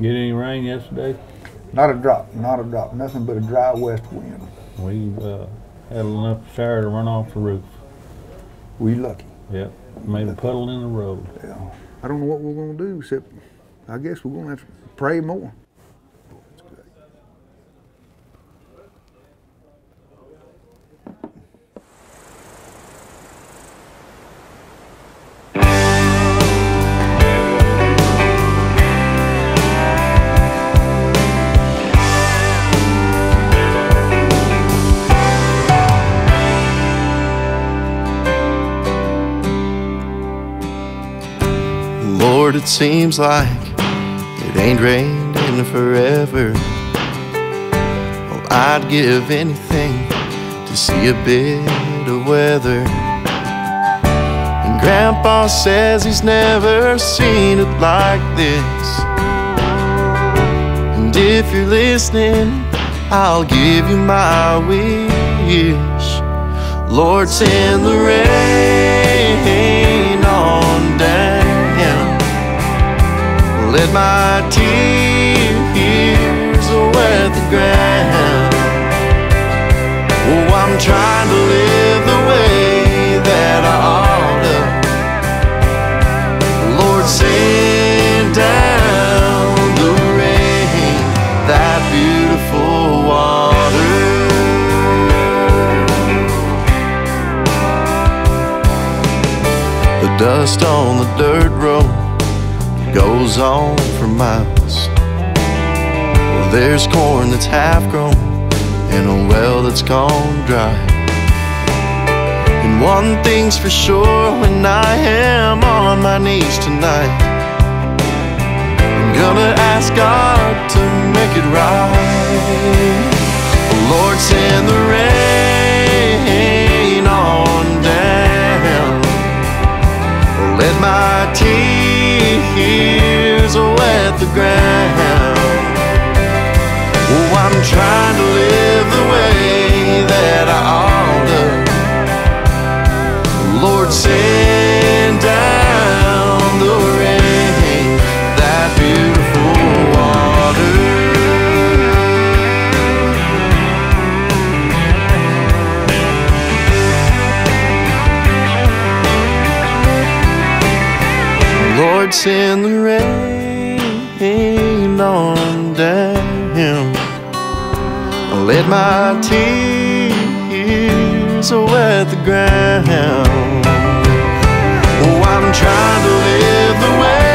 Get any rain yesterday? Not a drop, not a drop. Nothing but a dry west wind. We had enough shower to run off the roof. We lucky. Yep. Made a puddle in the road. Yeah. I don't know what we're going to do, except I guess we're going to have to pray more. Lord, it seems like it ain't rained in forever. Well, I'd give anything to see a bit of weather. And Grandpa says he's never seen it like this. And if you're listening, I'll give you my wish. Lord, send the rain on down. Let my tears wet the ground. Oh, I'm trying to live the way that I ought to. Lord, send down the rain, that beautiful water. The dust on the dirt road goes on for miles. Well, there's corn that's half grown and a well that's gone dry. And one thing's for sure, when I am on my knees tonight, I'm gonna ask God to make it right. Lord, send the rain on down. Let my tears wet the ground. Oh, I'm trying to live the way that I ought to. Lord, send down the rain, that beautiful water. Lord, send the rain on down. Let my tears wet the ground. Oh, I'm trying to live the way